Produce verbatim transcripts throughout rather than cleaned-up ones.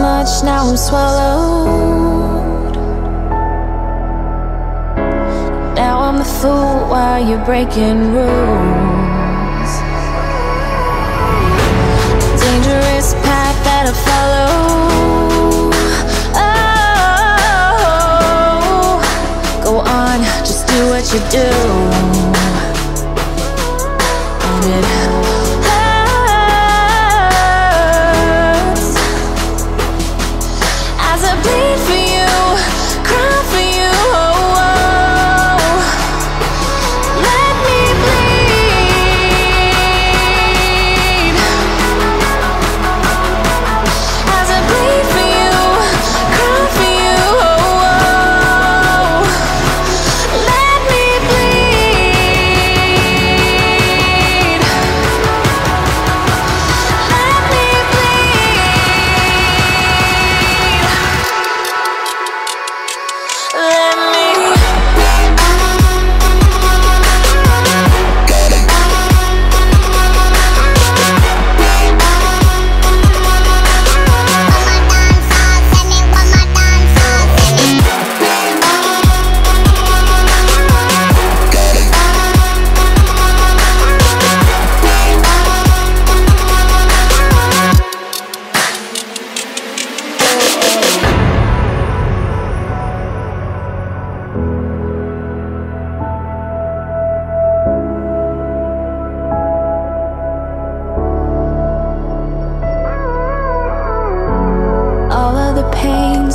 much, now I'm swallowed. Now I'm the fool while you're breaking rules. The dangerous path that I follow. Oh, go on, just do what you do. Own it.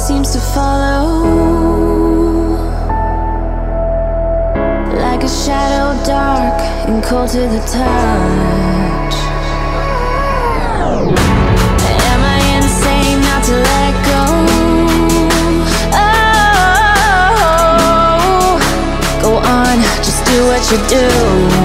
Seems to follow like a shadow, dark and cold to the touch. Am I insane not to let go? Oh, go on, just do what you do.